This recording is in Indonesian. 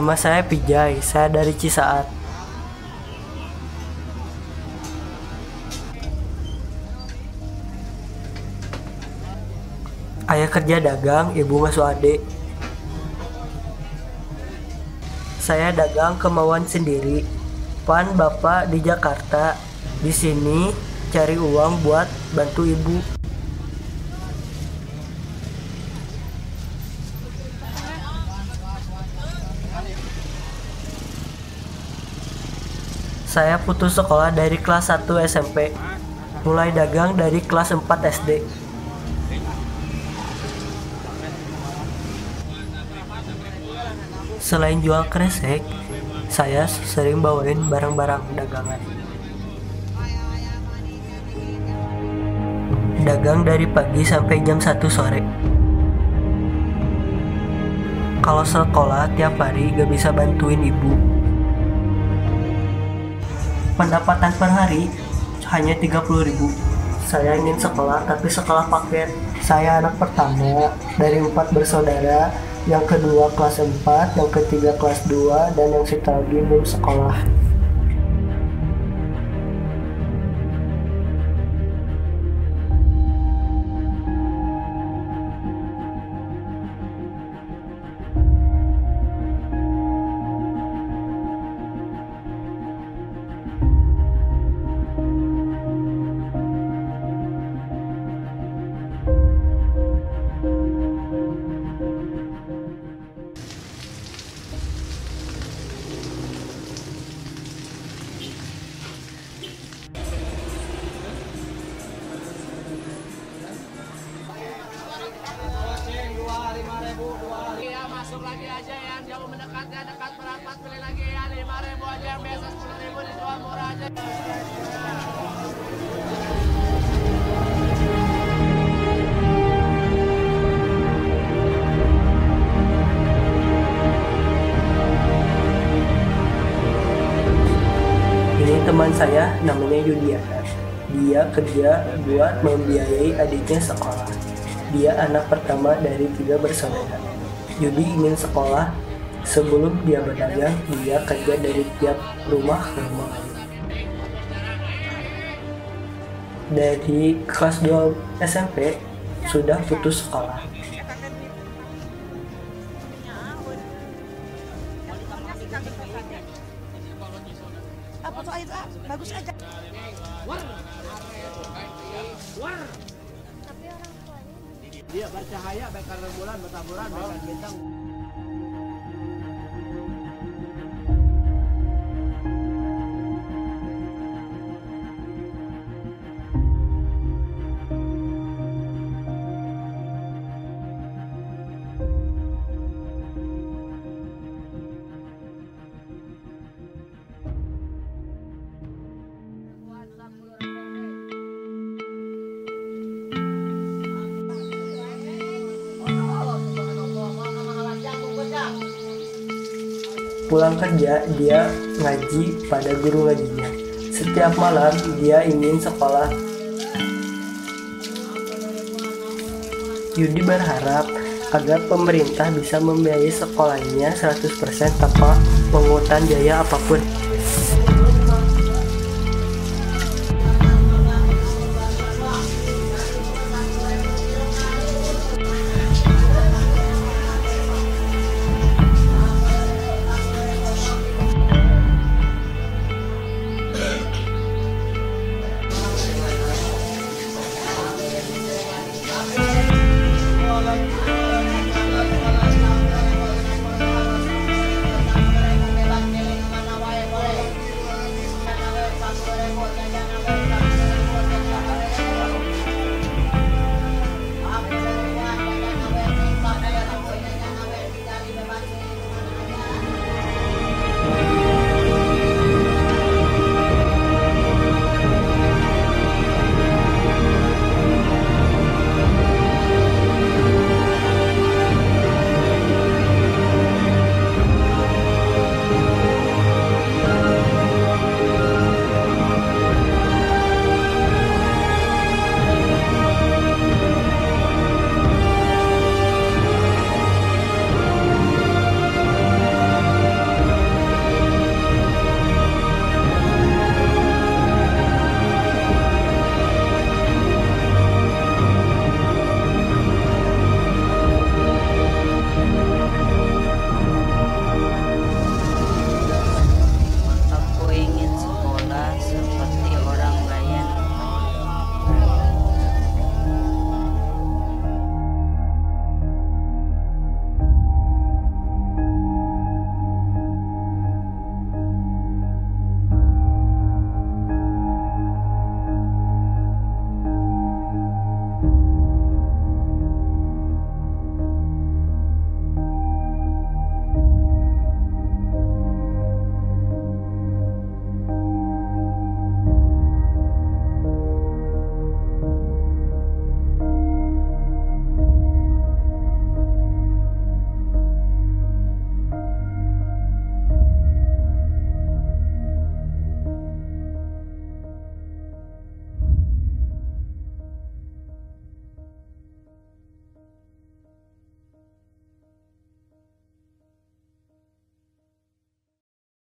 Nama saya Pijay, saya dari Cisaat. Ayah kerja dagang, ibu masuk adik. Saya dagang kemauan sendiri. Pan bapak di Jakarta, di sini cari uang buat bantu ibu. Saya putus sekolah dari kelas 1 SMP, mulai dagang dari kelas 4 SD. Selain jual kresek, saya sering bawain barang-barang dagangan. Dagang dari pagi sampai jam 1 sore. Kalau sekolah tiap hari gak bisa bantuin ibu. Pendapatan per hari hanya 30.000. Saya ingin sekolah, tapi sekolah paket. Saya anak pertama dari 4 bersaudara, yang kedua kelas 4, yang ketiga kelas 2, dan yang satu lagi belum sekolah. Dekat berapa beli lagi ya, 5.000 aja, biasa 10.000 dijual murah aja. Ini teman saya namanya Yudiana. Dia kerja buat membiayai adiknya sekolah. Dia anak pertama dari 3 bersaudara. Yudi ingin sekolah. Sebelum dia berdagang, dia kerja dari tiap rumah ke rumah. Dari kelas 2 SMP, sudah putus sekolah. Dia bercahaya, bakal rembulan, bertaburan, bakal bintang. Pulang kerja, dia ngaji pada guru ngajinya. Setiap malam, dia ingin sekolah. Yudi berharap agar pemerintah bisa membiayai sekolahnya 100% tanpa pungutan biaya apapun.